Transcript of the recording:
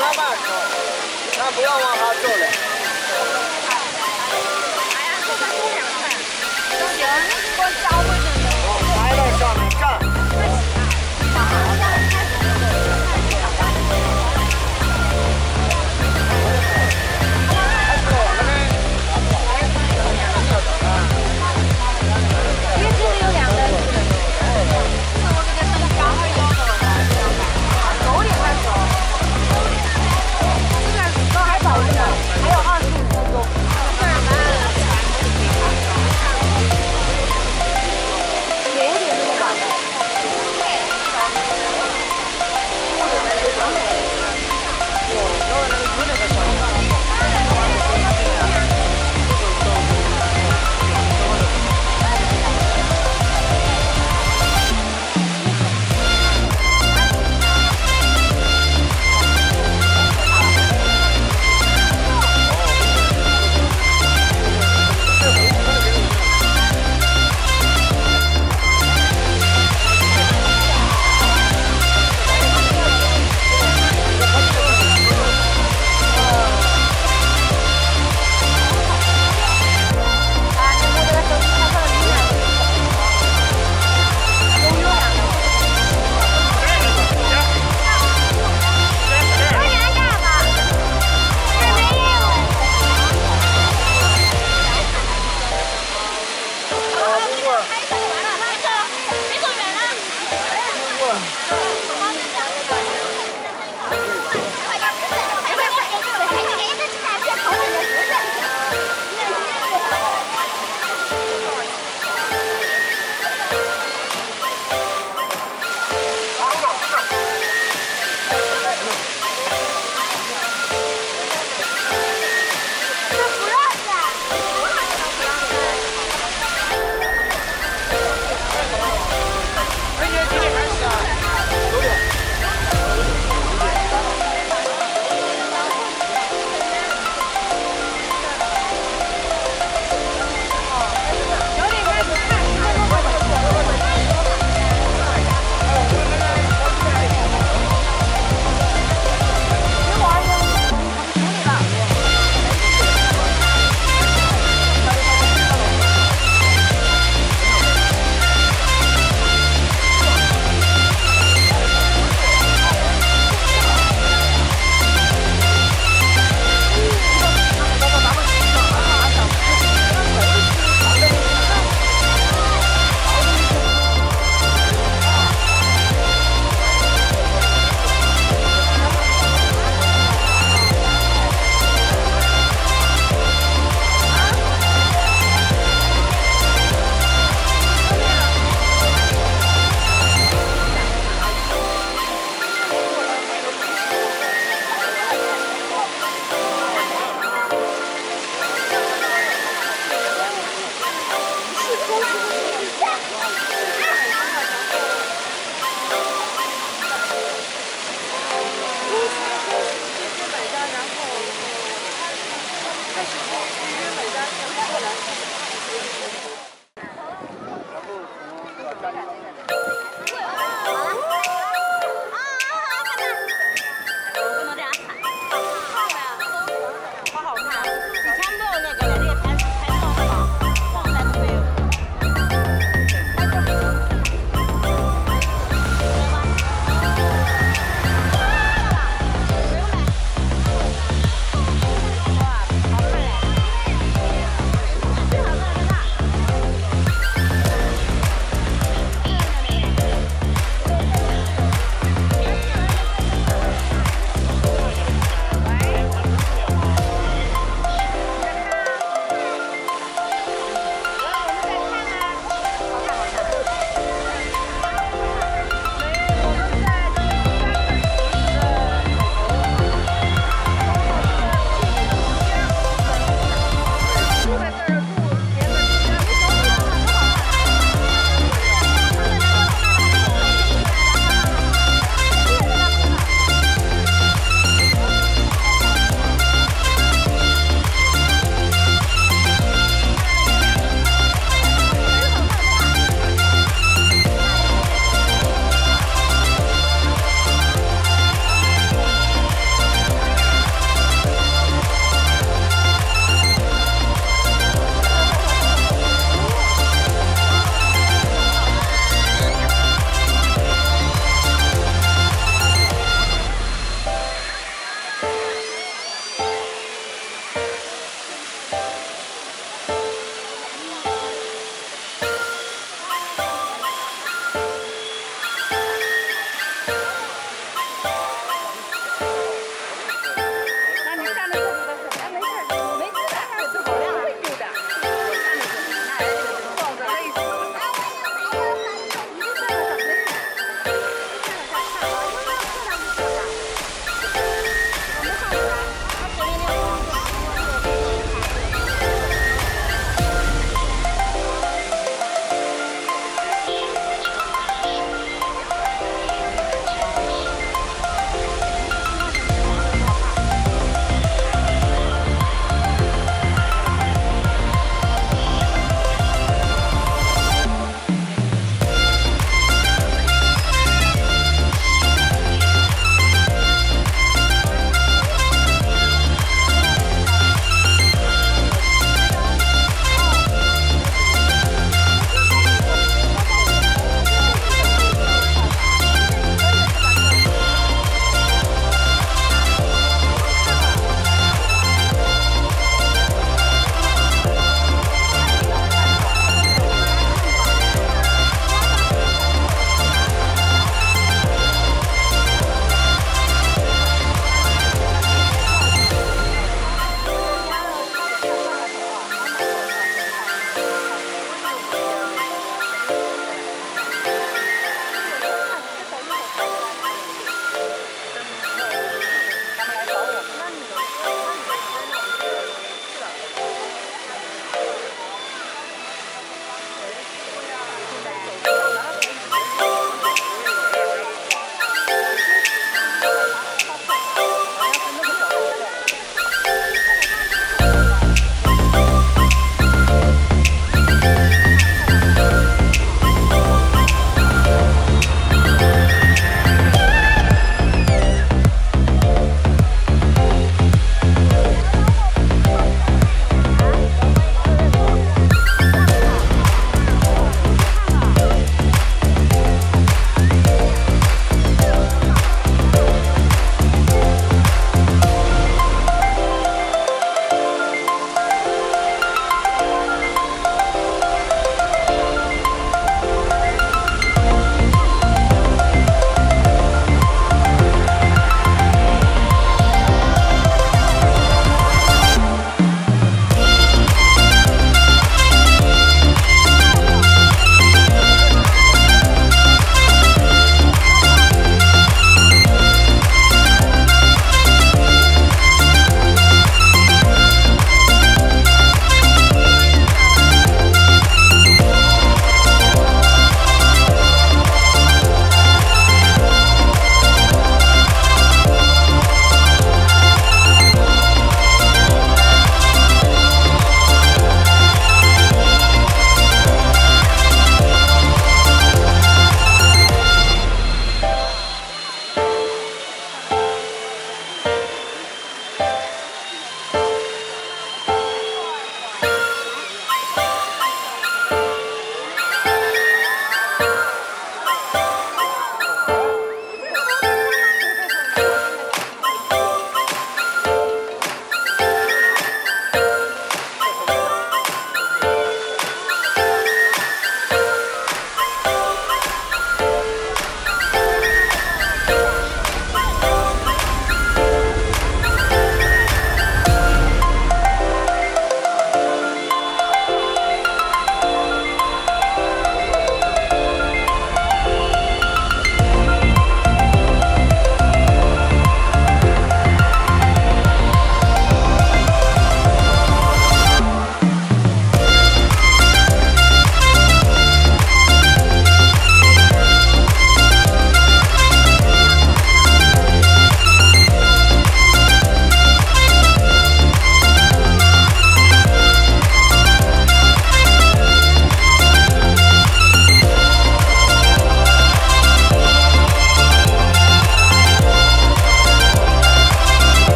慢慢走，咱不要往下走了。哎呀，这个姑娘看，都行，我找。